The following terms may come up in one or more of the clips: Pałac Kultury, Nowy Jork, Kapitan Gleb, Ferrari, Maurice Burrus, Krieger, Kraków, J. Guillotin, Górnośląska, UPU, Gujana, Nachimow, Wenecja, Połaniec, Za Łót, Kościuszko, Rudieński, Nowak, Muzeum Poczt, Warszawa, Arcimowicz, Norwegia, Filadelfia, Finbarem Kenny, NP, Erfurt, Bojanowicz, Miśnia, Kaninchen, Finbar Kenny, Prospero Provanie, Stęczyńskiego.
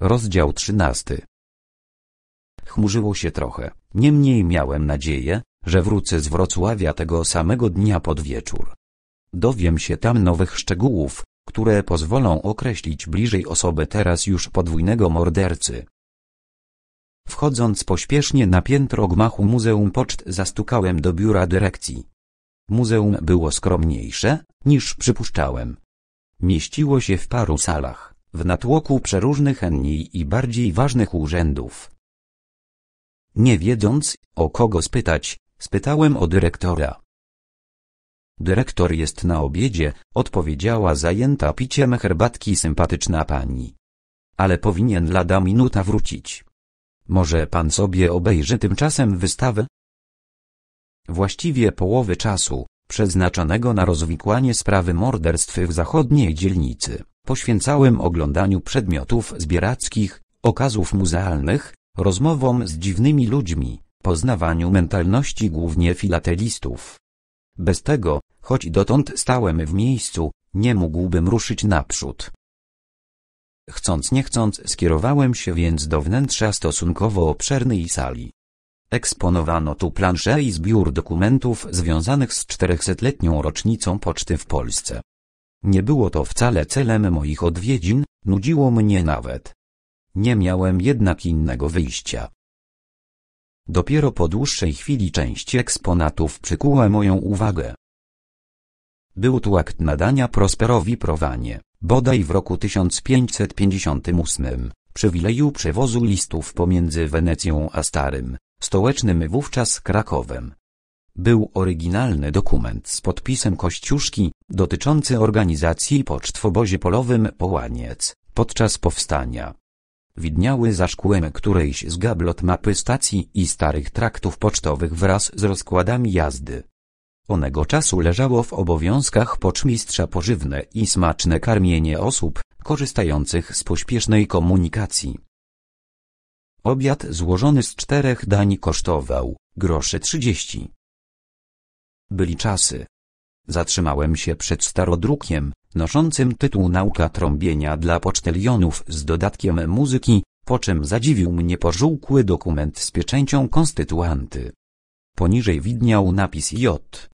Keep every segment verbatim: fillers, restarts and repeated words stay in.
Rozdział trzynasty. Chmurzyło się trochę, niemniej miałem nadzieję, że wrócę z Wrocławia tego samego dnia pod wieczór. Dowiem się tam nowych szczegółów, które pozwolą określić bliżej osobę teraz już podwójnego mordercy. Wchodząc pośpiesznie na piętro gmachu Muzeum Poczt, zastukałem do biura dyrekcji. Muzeum było skromniejsze, niż przypuszczałem. Mieściło się w paru salach, w natłoku przeróżnych mniej i bardziej ważnych urzędów. Nie wiedząc, o kogo spytać, spytałem o dyrektora. Dyrektor jest na obiedzie, odpowiedziała zajęta piciem herbatki sympatyczna pani. Ale powinien lada minuta wrócić. Może pan sobie obejrzy tymczasem wystawę? Właściwie połowy czasu, przeznaczonego na rozwikłanie sprawy morderstw w zachodniej dzielnicy, poświęcałem oglądaniu przedmiotów zbierackich, okazów muzealnych, rozmowom z dziwnymi ludźmi, poznawaniu mentalności głównie filatelistów. Bez tego, choć dotąd stałem w miejscu, nie mógłbym ruszyć naprzód. Chcąc nie chcąc skierowałem się więc do wnętrza stosunkowo obszernej sali. Eksponowano tu plansze i zbiór dokumentów związanych z czterychsetletnią rocznicą poczty w Polsce. Nie było to wcale celem moich odwiedzin, nudziło mnie nawet. Nie miałem jednak innego wyjścia. Dopiero po dłuższej chwili część eksponatów przykuła moją uwagę. Był tu akt nadania Prosperowi Provanie, bodaj w roku tysiąc pięćset pięćdziesiątym ósmym, przywileju przewozu listów pomiędzy Wenecją a starym, stołecznym wówczas Krakowem. Był oryginalny dokument z podpisem Kościuszki, dotyczący organizacji poczt w obozie polowym Połaniec, podczas powstania. Widniały za szkłem którejś z gablot mapy stacji i starych traktów pocztowych wraz z rozkładami jazdy. Onego czasu leżało w obowiązkach poczmistrza pożywne i smaczne karmienie osób, korzystających z pośpiesznej komunikacji. Obiad złożony z czterech dań kosztował groszy trzydzieści. Byli czasy. Zatrzymałem się przed starodrukiem, noszącym tytuł Nauka trąbienia dla pocztelionów z dodatkiem muzyki, po czym zadziwił mnie pożółkły dokument z pieczęcią konstytuanty. Poniżej widniał napis J.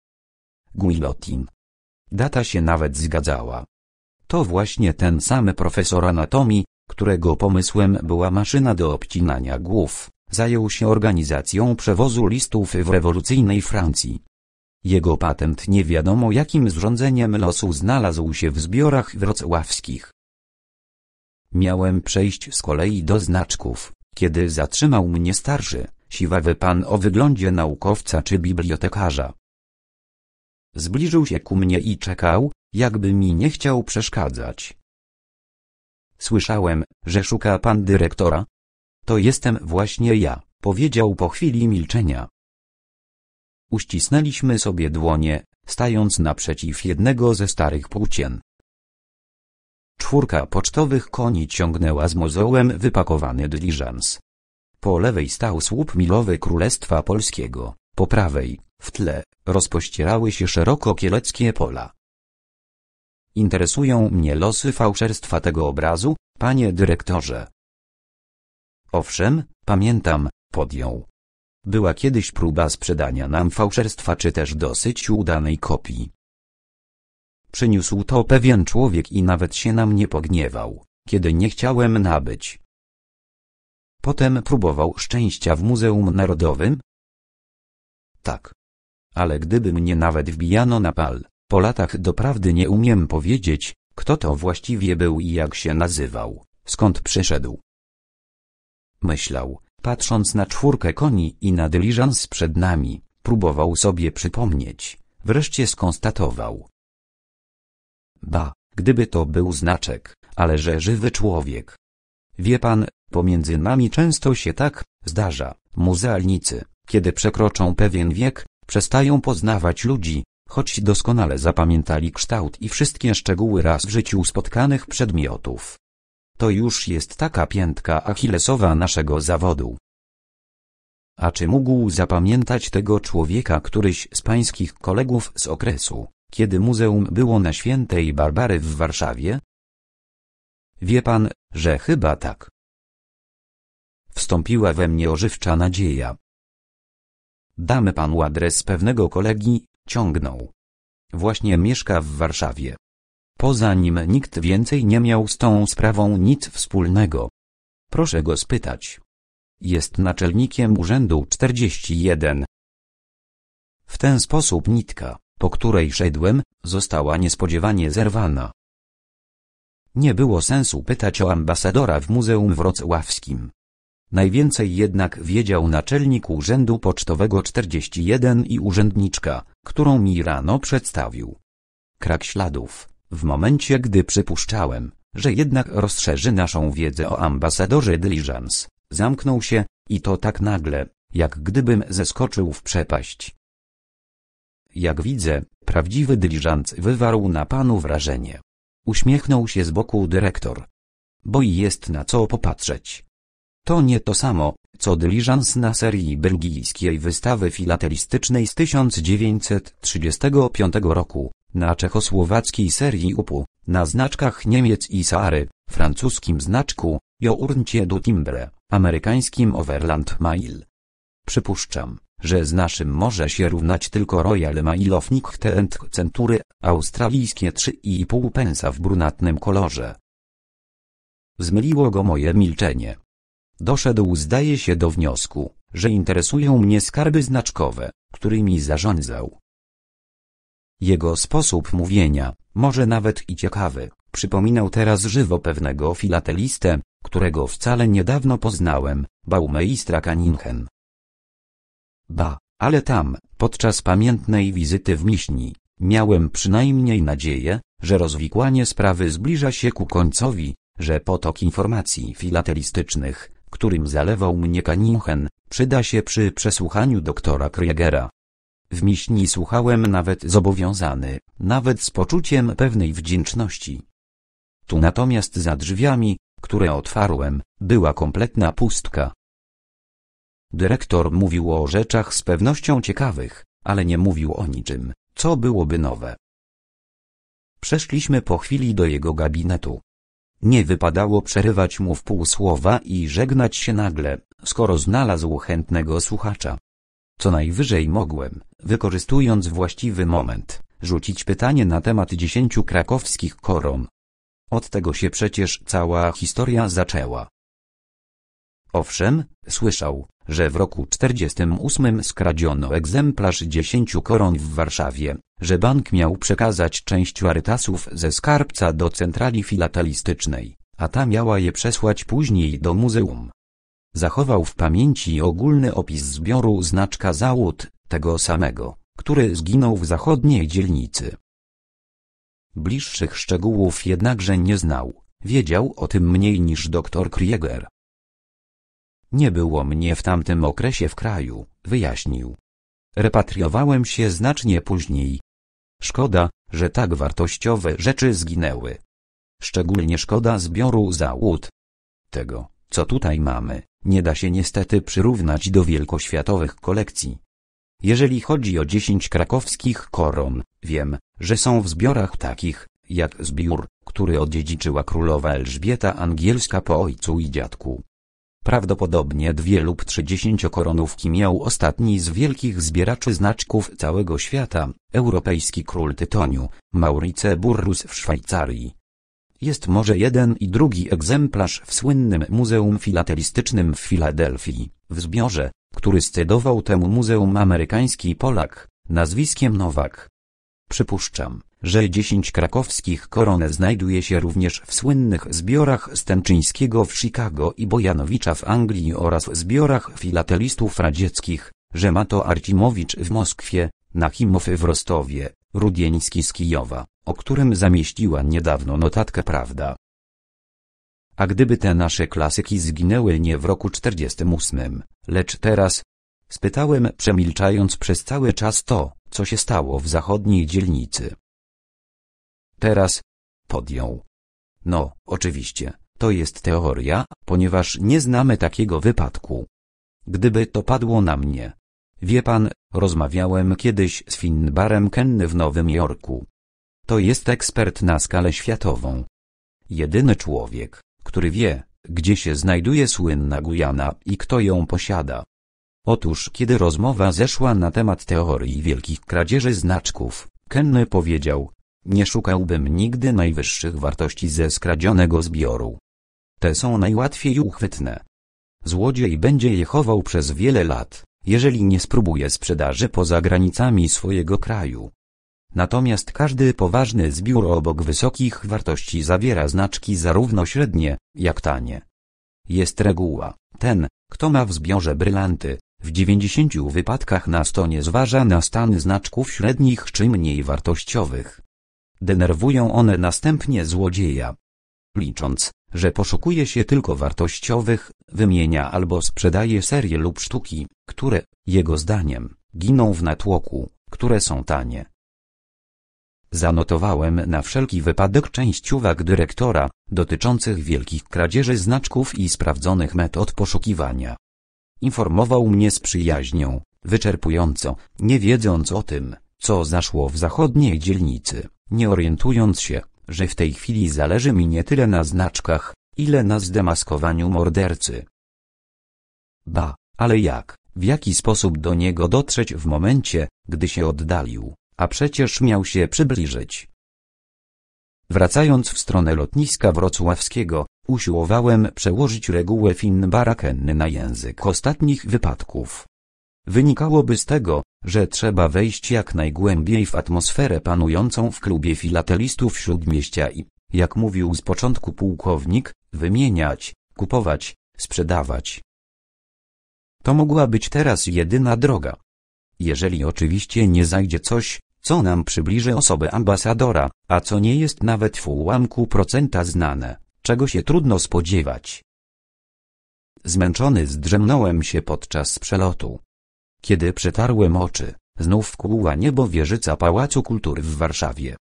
Guillotin. Data się nawet zgadzała. To właśnie ten sam profesor anatomii, którego pomysłem była maszyna do obcinania głów, zajął się organizacją przewozu listów w rewolucyjnej Francji. Jego patent nie wiadomo jakim zrządzeniem losu znalazł się w zbiorach wrocławskich. Miałem przejść z kolei do znaczków, kiedy zatrzymał mnie starszy, siwawy pan o wyglądzie naukowca czy bibliotekarza. Zbliżył się ku mnie i czekał, jakby mi nie chciał przeszkadzać. Słyszałem, że szuka pan dyrektora? To jestem właśnie ja, powiedział po chwili milczenia. Uścisnęliśmy sobie dłonie, stając naprzeciw jednego ze starych płócien. Czwórka pocztowych koni ciągnęła z mozołem wypakowany dyliżans. Po lewej stał słup milowy Królestwa Polskiego, po prawej, w tle, rozpościerały się szeroko kieleckie pola. Interesują mnie losy fałszerstwa tego obrazu, panie dyrektorze. Owszem, pamiętam, podjął. Była kiedyś próba sprzedania nam fałszerstwa czy też dosyć udanej kopii. Przyniósł to pewien człowiek i nawet się na mnie pogniewał, kiedy nie chciałem nabyć. Potem próbował szczęścia w Muzeum Narodowym? Tak. Ale gdyby mnie nawet wbijano na pal, po latach doprawdy nie umiem powiedzieć, kto to właściwie był i jak się nazywał, skąd przyszedł. Myślał. Patrząc na czwórkę koni i na dyliżans przed nami, próbował sobie przypomnieć, wreszcie skonstatował. Ba, gdyby to był znaczek, ale że żywy człowiek. Wie pan, pomiędzy nami często się tak zdarza, muzealnicy, kiedy przekroczą pewien wiek, przestają poznawać ludzi, choć doskonale zapamiętali kształt i wszystkie szczegóły raz w życiu spotkanych przedmiotów. To już jest taka piętka achillesowa naszego zawodu. A czy mógł zapamiętać tego człowieka któryś z pańskich kolegów z okresu, kiedy muzeum było na Świętej Barbary w Warszawie? Wie pan, że chyba tak. wstąpiła we mnie ożywcza nadzieja. Damy panu adres pewnego kolegi, ciągnął. Właśnie mieszka w Warszawie. Poza nim nikt więcej nie miał z tą sprawą nic wspólnego. Proszę go spytać. Jest naczelnikiem urzędu czterdzieści jeden. W ten sposób nitka, po której szedłem, została niespodziewanie zerwana. Nie było sensu pytać o ambasadora w Muzeum Wrocławskim. Najwięcej jednak wiedział naczelnik Urzędu Pocztowego czterdzieści jeden i urzędniczka, którą mi rano przedstawił. Krak śladów, w momencie gdy przypuszczałem, że jednak rozszerzy naszą wiedzę o ambasadorze Diligence, zamknął się, i to tak nagle, jak gdybym zeskoczył w przepaść. Jak widzę, prawdziwy Diligence wywarł na panu wrażenie. Uśmiechnął się z boku dyrektor. Bo i jest na co popatrzeć. To nie to samo, co dyliżans na serii belgijskiej wystawy filatelistycznej z tysiąc dziewięćset trzydziestego piątego roku, na czechosłowackiej serii U P U, na znaczkach Niemiec i Sahary, francuskim znaczku, Journée du Timbre, amerykańskim Overland Mail. Przypuszczam, że z naszym może się równać tylko Royal Mail of Nichtend Century, australijskie trzy i pół pensa w brunatnym kolorze. Zmyliło go moje milczenie. Doszedł zdaje się do wniosku, że interesują mnie skarby znaczkowe, którymi zarządzał. Jego sposób mówienia, może nawet i ciekawy, przypominał teraz żywo pewnego filatelistę, którego wcale niedawno poznałem, baumejstra Kaninchen. Ba, ale tam, podczas pamiętnej wizyty w Miśni, miałem przynajmniej nadzieję, że rozwikłanie sprawy zbliża się ku końcowi, że potok informacji filatelistycznych, którym zalewał mnie Kaninchen, przyda się przy przesłuchaniu doktora Kriegera. W Miśni słuchałem nawet zobowiązany, nawet z poczuciem pewnej wdzięczności. Tu natomiast za drzwiami, które otwarłem, była kompletna pustka. Dyrektor mówił o rzeczach z pewnością ciekawych, ale nie mówił o niczym, co byłoby nowe. Przeszliśmy po chwili do jego gabinetu. Nie wypadało przerywać mu w pół słowa i żegnać się nagle, skoro znalazł chętnego słuchacza. Co najwyżej mogłem, wykorzystując właściwy moment, rzucić pytanie na temat dziesięciu krakowskich koron. Od tego się przecież cała historia zaczęła. Owszem, słyszał, że w roku czterdziestym ósmym skradziono egzemplarz dziesięciu koron w Warszawie, że bank miał przekazać część rarytasów ze skarbca do centrali filatelistycznej, a ta miała je przesłać później do muzeum. Zachował w pamięci ogólny opis zbioru znaczka Za Łót, tego samego, który zginął w zachodniej dzielnicy. Bliższych szczegółów jednakże nie znał, wiedział o tym mniej niż doktor Krieger. Nie było mnie w tamtym okresie w kraju, wyjaśnił. Repatriowałem się znacznie później. Szkoda, że tak wartościowe rzeczy zginęły. Szczególnie szkoda zbioru Za Łót. Tego, co tutaj mamy, nie da się niestety przyrównać do wielkoświatowych kolekcji. Jeżeli chodzi o dziesięć krakowskich koron, wiem, że są w zbiorach takich, jak zbiór, który odziedziczyła królowa Elżbieta Angielska po ojcu i dziadku. Prawdopodobnie dwie lub trzy dziesięciokoronówki miał ostatni z wielkich zbieraczy znaczków całego świata, europejski król tytoniu, Maurice Burrus w Szwajcarii. Jest może jeden i drugi egzemplarz w słynnym Muzeum Filatelistycznym w Filadelfii, w zbiorze, który scedował temu muzeum amerykański Polak, nazwiskiem Nowak. Przypuszczam, że dziesięć krakowskich koron znajduje się również w słynnych zbiorach Stęczyńskiego w Chicago i Bojanowicza w Anglii oraz w zbiorach filatelistów radzieckich, że ma to Arcimowicz w Moskwie, Nachimow w Rostowie, Rudieński z Kijowa, o którym zamieściła niedawno notatkę prawda. A gdyby te nasze klasyki zginęły nie w roku czterdziestym ósmym, lecz teraz? Spytałem przemilczając przez cały czas to, co się stało w zachodniej dzielnicy. Teraz? Podjął. No, oczywiście, to jest teoria, ponieważ nie znamy takiego wypadku. Gdyby to padło na mnie. Wie pan, rozmawiałem kiedyś z Finbarem Kenny w Nowym Jorku. To jest ekspert na skalę światową. Jedyny człowiek, który wie, Gdzie się znajduje słynna Gujana i kto ją posiada? Otóż kiedy rozmowa zeszła na temat teorii wielkich kradzieży znaczków, Kenny powiedział: nie szukałbym nigdy najwyższych wartości ze skradzionego zbioru. Te są najłatwiej uchwytne. Złodziej będzie je chował przez wiele lat, jeżeli nie spróbuje sprzedaży poza granicami swojego kraju. Natomiast każdy poważny zbiór obok wysokich wartości zawiera znaczki zarówno średnie, jak tanie. Jest reguła: ten, kto ma w zbiorze brylanty, w dziewięćdziesięciu wypadkach na sto nie zważa na stan znaczków średnich czy mniej wartościowych. Denerwują one następnie złodzieja. Licząc, że poszukuje się tylko wartościowych, wymienia albo sprzedaje serie lub sztuki, które, jego zdaniem, giną w natłoku, które są tanie. Zanotowałem na wszelki wypadek część uwag dyrektora, dotyczących wielkich kradzieży znaczków i sprawdzonych metod poszukiwania. Informował mnie z przyjaźnią, wyczerpująco, nie wiedząc o tym, co zaszło w zachodniej dzielnicy, nie orientując się, że w tej chwili zależy mi nie tyle na znaczkach, ile na zdemaskowaniu mordercy. Ba, ale jak, w jaki sposób do niego dotrzeć w momencie, gdy się oddalił, a przecież miał się przybliżyć. Wracając w stronę lotniska wrocławskiego, usiłowałem przełożyć regułę Finbara Kenny na język ostatnich wypadków. Wynikałoby z tego, że trzeba wejść jak najgłębiej w atmosferę panującą w klubie filatelistów śródmieścia i, jak mówił z początku pułkownik, wymieniać, kupować, sprzedawać. To mogła być teraz jedyna droga. Jeżeli oczywiście nie zajdzie coś, co nam przybliży osobę ambasadora, a co nie jest nawet w ułamku procenta znane, czego się trudno spodziewać. Zmęczony zdrzemnąłem się podczas przelotu. Kiedy przetarłem oczy, znów wkłuła niebo wieżyca Pałacu Kultury w Warszawie.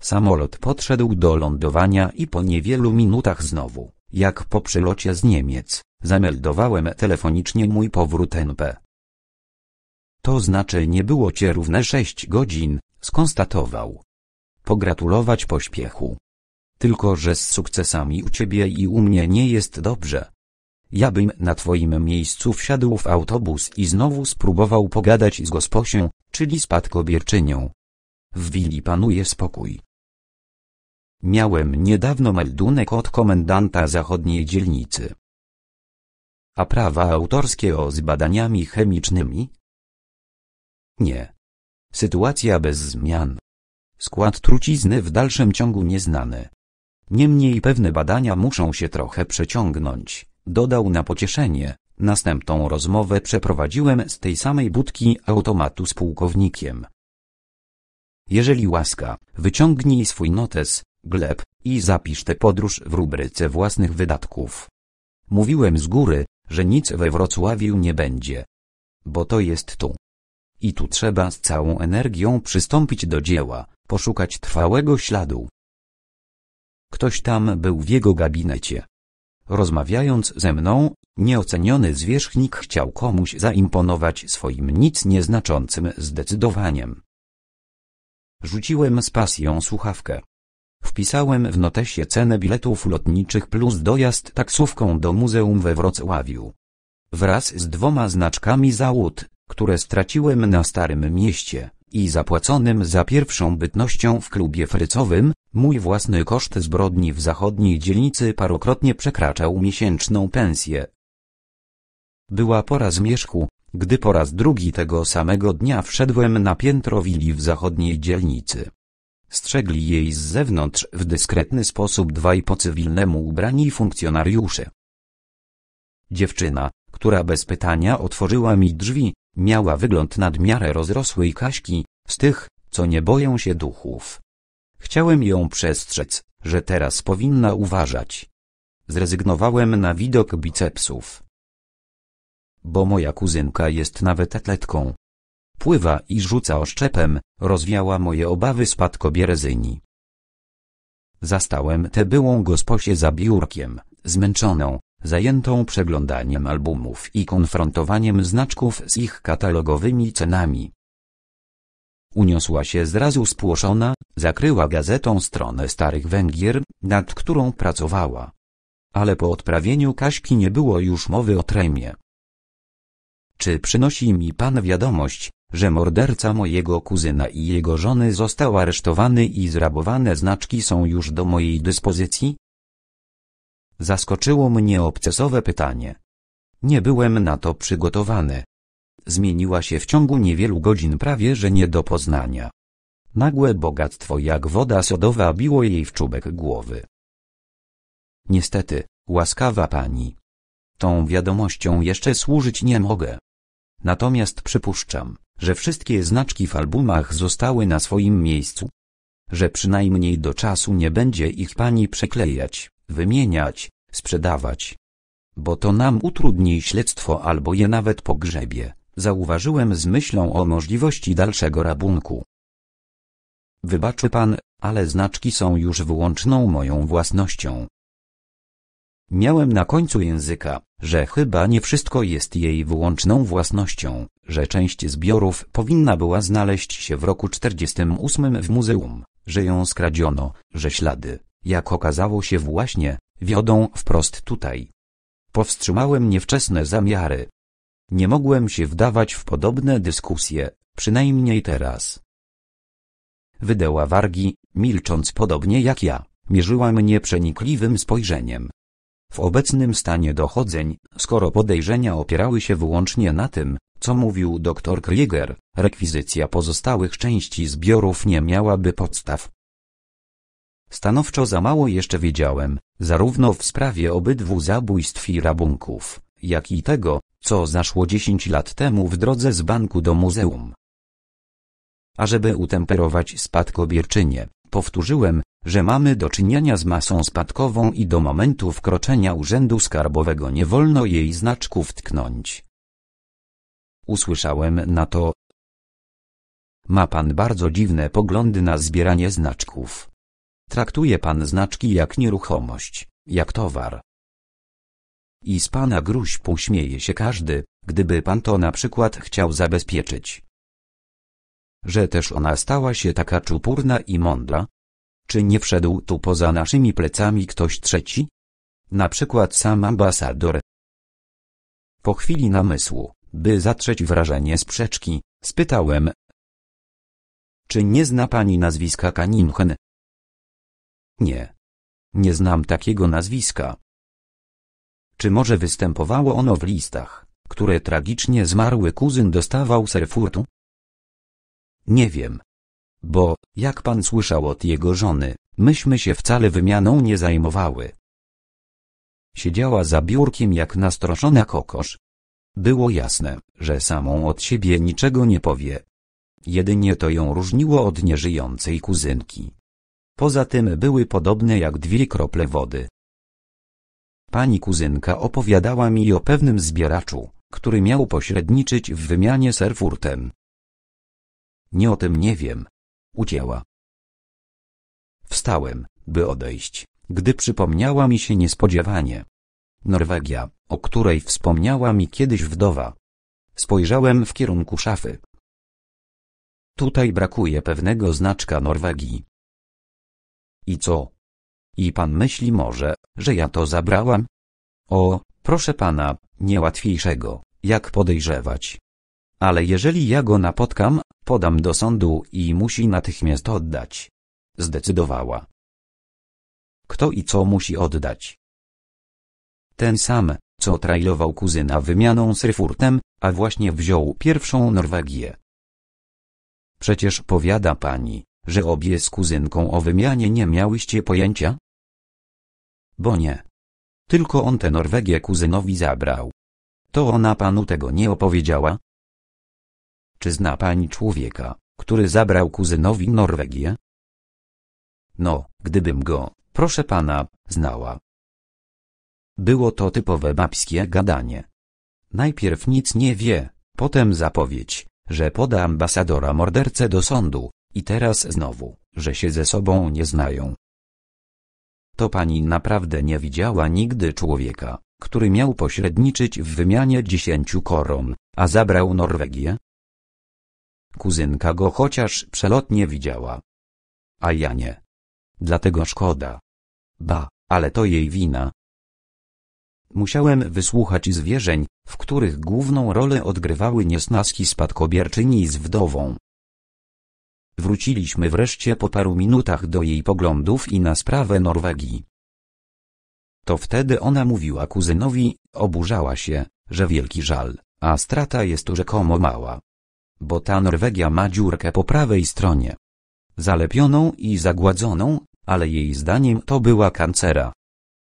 Samolot podszedł do lądowania i po niewielu minutach znowu, jak po przylocie z Niemiec, zameldowałem telefonicznie mój powrót N P. To znaczy nie było cię równe sześć godzin, skonstatował. Pogratulować pośpiechu. Tylko że z sukcesami u ciebie i u mnie nie jest dobrze. Ja bym na twoim miejscu wsiadł w autobus i znowu spróbował pogadać z gosposią, czyli spadkobierczynią. W willi panuje spokój. Miałem niedawno meldunek od komendanta zachodniej dzielnicy. A prawa autorskie o z badaniami chemicznymi? Nie. Sytuacja bez zmian. Skład trucizny w dalszym ciągu nieznany. Niemniej pewne badania muszą się trochę przeciągnąć, dodał na pocieszenie. Następną rozmowę przeprowadziłem z tej samej budki automatu z pułkownikiem. Jeżeli łaska, wyciągnij swój notes, Gleb, i zapisz tę podróż w rubryce własnych wydatków. Mówiłem z góry, że nic we Wrocławiu nie będzie. Bo to jest tu. I tu trzeba z całą energią przystąpić do dzieła, poszukać trwałego śladu. Ktoś tam był w jego gabinecie. Rozmawiając ze mną, nieoceniony zwierzchnik chciał komuś zaimponować swoim nic nieznaczącym zdecydowaniem. Rzuciłem z pasją słuchawkę. Wpisałem w notesie cenę biletów lotniczych plus dojazd taksówką do muzeum we Wrocławiu. Wraz z dwoma znaczkami Za Łót, które straciłem na Starym Mieście, i zapłaconym za pierwszą bytnością w klubie frycowym, mój własny koszt zbrodni w zachodniej dzielnicy parokrotnie przekraczał miesięczną pensję. Była pora zmierzchu, gdy po raz drugi tego samego dnia wszedłem na piętro willi w zachodniej dzielnicy. Strzegli jej z zewnątrz w dyskretny sposób dwaj po cywilnemu ubrani funkcjonariusze. Dziewczyna, która bez pytania otworzyła mi drzwi, miała wygląd nad miarę rozrosłej Kaśki, z tych, co nie boją się duchów. Chciałem ją przestrzec, że teraz powinna uważać. Zrezygnowałem na widok bicepsów. Bo moja kuzynka jest nawet atletką. Pływa i rzuca oszczepem, rozwiała moje obawy spadkobierczyni. Zastałem tę byłą gosposię za biurkiem, zmęczoną, zajętą przeglądaniem albumów i konfrontowaniem znaczków z ich katalogowymi cenami. Uniosła się zrazu spłoszona, zakryła gazetą stronę Starych Węgier, nad którą pracowała. ale po odprawieniu Kaśki nie było już mowy o tremie. Czy przynosi mi pan wiadomość, że morderca mojego kuzyna i jego żony został aresztowany i zrabowane znaczki są już do mojej dyspozycji? Zaskoczyło mnie obcesowe pytanie. Nie byłem na to przygotowany. Zmieniła się w ciągu niewielu godzin prawie że nie do poznania. Nagłe bogactwo jak woda sodowa biło jej w czubek głowy. Niestety, łaskawa pani, tą wiadomością jeszcze służyć nie mogę. Natomiast przypuszczam, że wszystkie znaczki w albumach zostały na swoim miejscu. Że przynajmniej do czasu nie będzie ich pani przeklejać, wymieniać, sprzedawać. Bo to nam utrudni śledztwo albo je nawet pogrzebie, zauważyłem z myślą o możliwości dalszego rabunku. Wybaczy pan, ale znaczki są już wyłączną moją własnością. Miałem na końcu języka, że chyba nie wszystko jest jej wyłączną własnością, że część zbiorów powinna była znaleźć się w roku czterdziestym ósmym w muzeum, że ją skradziono, że ślady, jak okazało się właśnie, wiodą wprost tutaj. Powstrzymały mnie wczesne zamiary. Nie mogłem się wdawać w podobne dyskusje, przynajmniej teraz. Wydęła wargi, milcząc podobnie jak ja, mierzyła mnie przenikliwym spojrzeniem. W obecnym stanie dochodzeń, skoro podejrzenia opierały się wyłącznie na tym, co mówił doktor Krieger, rekwizycja pozostałych części zbiorów nie miałaby podstaw. Stanowczo za mało jeszcze wiedziałem, zarówno w sprawie obydwu zabójstw i rabunków, jak i tego, co zaszło dziesięć lat temu w drodze z banku do muzeum. Ażeby utemperować spadkobierczynię, powtórzyłem, że mamy do czynienia z masą spadkową i do momentu wkroczenia urzędu skarbowego nie wolno jej znaczków tknąć. Usłyszałem na to: ma pan bardzo dziwne poglądy na zbieranie znaczków. Traktuje pan znaczki jak nieruchomość, jak towar. I z pana gruźb uśmieje się każdy, gdyby pan to na przykład chciał zabezpieczyć. Że też ona stała się taka czupurna i mądra? Czy nie wszedł tu poza naszymi plecami ktoś trzeci? Na przykład sam ambasador. Po chwili namysłu, by zatrzeć wrażenie sprzeczki, spytałem: czy nie zna pani nazwiska Kaninchen? Nie. Nie znam takiego nazwiska. Czy może występowało ono w listach, które tragicznie zmarły kuzyn dostawał z Erfurtu? Nie wiem. Bo, jak pan słyszał od jego żony, myśmy się wcale wymianą nie zajmowały. Siedziała za biurkiem jak nastroszona kokosz. Było jasne, że samą od siebie niczego nie powie. Jedynie to ją różniło od nieżyjącej kuzynki. Poza tym były podobne jak dwie krople wody. Pani kuzynka opowiadała mi o pewnym zbieraczu, który miał pośredniczyć w wymianie z Erfurtem. Nie o tym nie wiem. Ucięła. Wstałem, by odejść, gdy przypomniała mi się niespodziewanie Norwegia, o której wspomniała mi kiedyś wdowa. Spojrzałem w kierunku szafy. Tutaj brakuje pewnego znaczka Norwegii. I co? I pan myśli może, że ja to zabrałam? O, proszę pana, nie łatwiejszego, jak podejrzewać. Ale jeżeli ja go napotkam, podam do sądu i musi natychmiast oddać. Zdecydowała. Kto i co musi oddać? Ten sam, co trailował kuzyna wymianą z Erfurtem, a właśnie wziął pierwszą Norwegię. Przecież powiada pani, że obie z kuzynką o wymianie nie miałyście pojęcia? Bo nie. Tylko on tę Norwegię kuzynowi zabrał. To ona panu tego nie opowiedziała? Czy zna pani człowieka, który zabrał kuzynowi Norwegię? No, gdybym go, proszę pana, znała. Było to typowe babskie gadanie. Najpierw nic nie wie, potem zapowiedź, że poda ambasadora mordercę do sądu, i teraz znowu, że się ze sobą nie znają. To pani naprawdę nie widziała nigdy człowieka, który miał pośredniczyć w wymianie dziesięciu koron, a zabrał Norwegię? Kuzynka go chociaż przelotnie widziała. A ja nie. Dlatego szkoda. Ba, ale to jej wina. Musiałem wysłuchać zwierzeń, w których główną rolę odgrywały niesnaski spadkobierczyni z wdową. Wróciliśmy wreszcie po paru minutach do jej poglądów i na sprawę Norwegii. To wtedy ona mówiła kuzynowi, oburzała się, że wielki żal, a strata jest rzekomo mała. Bo ta Norwegia ma dziurkę po prawej stronie. Zalepioną i zagładzoną, ale jej zdaniem to była kancera.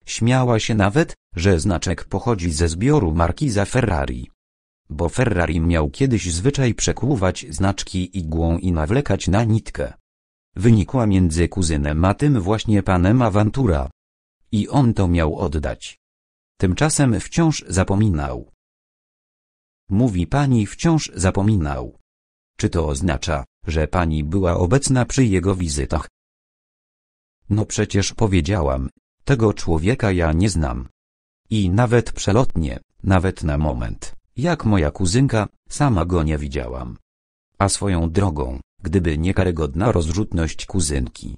Śmiała się nawet, że znaczek pochodzi ze zbioru marki za Ferrari. Bo Ferrari miał kiedyś zwyczaj przekłuwać znaczki igłą i nawlekać na nitkę. Wynikła między kuzynem a tym właśnie panem awantura. I on to miał oddać. Tymczasem wciąż zapominał. Mówi pani wciąż zapominał. Czy to oznacza, że pani była obecna przy jego wizytach? No przecież powiedziałam, tego człowieka ja nie znam. I nawet przelotnie, nawet na moment, jak moja kuzynka, sama go nie widziałam. A swoją drogą, gdyby nie karygodna rozrzutność kuzynki.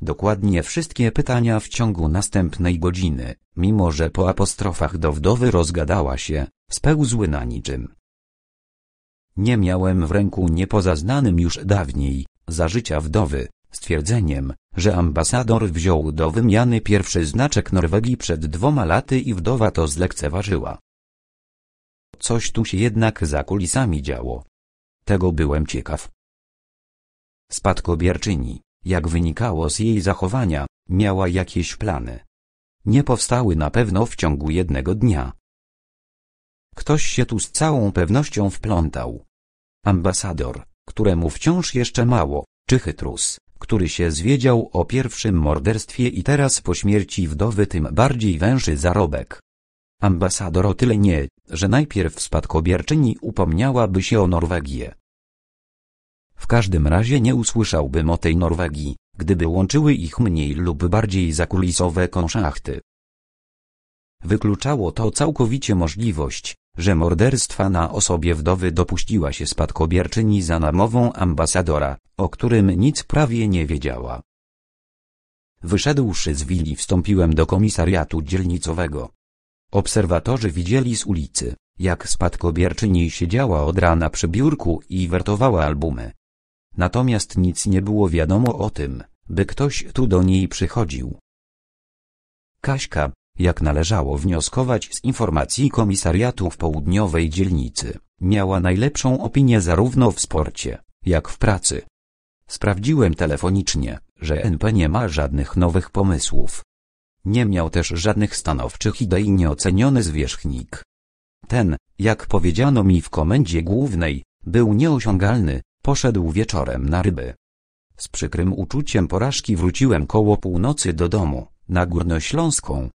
Dokładnie wszystkie pytania w ciągu następnej godziny, mimo że po apostrofach do wdowy rozgadała się, spełzły na niczym. Nie miałem w ręku niepozaznanym już dawniej, za życia wdowy, stwierdzeniem, że ambasador wziął do wymiany pierwszy znaczek Norwegii przed dwoma laty i wdowa to zlekceważyła. Coś tu się jednak za kulisami działo. Tego byłem ciekaw. Spadkobierczyni, jak wynikało z jej zachowania, miała jakieś plany. Nie powstały na pewno w ciągu jednego dnia. Ktoś się tu z całą pewnością wplątał. Ambasador, któremu wciąż jeszcze mało, czy chytrus, który się zwiedział o pierwszym morderstwie i teraz po śmierci wdowy tym bardziej węszy zarobek. Ambasador o tyle nie, że najpierw spadkobierczyni upomniałaby się o Norwegię. W każdym razie nie usłyszałbym o tej Norwegii, gdyby łączyły ich mniej lub bardziej zakulisowe konszachty. Wykluczało to całkowicie możliwość, że morderstwa na osobie wdowy dopuściła się spadkobierczyni za namową ambasadora, o którym nic prawie nie wiedziała. Wyszedłszy z willi wstąpiłem do komisariatu dzielnicowego. Obserwatorzy widzieli z ulicy, jak spadkobierczyni siedziała od rana przy biurku i wertowała albumy. Natomiast nic nie było wiadomo o tym, by ktoś tu do niej przychodził. Kaśka, jak należało wnioskować z informacji komisariatu w południowej dzielnicy, miała najlepszą opinię zarówno w sporcie, jak w pracy. Sprawdziłem telefonicznie, że N P nie ma żadnych nowych pomysłów. Nie miał też żadnych stanowczych idei nieoceniony zwierzchnik. Ten, jak powiedziano mi w komendzie głównej, był nieosiągalny, poszedł wieczorem na ryby. Z przykrym uczuciem porażki wróciłem koło północy do domu, na Górnośląską,